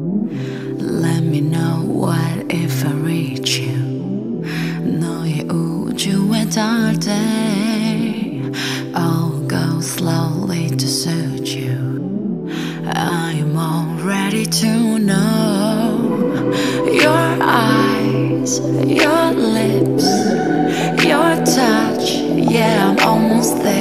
Let me know what if I reach you. 너의 우주의 닿을 때 I'll go slowly to suit you. I'm already to know your eyes, your lips, your touch. Yeah, I'm almost there.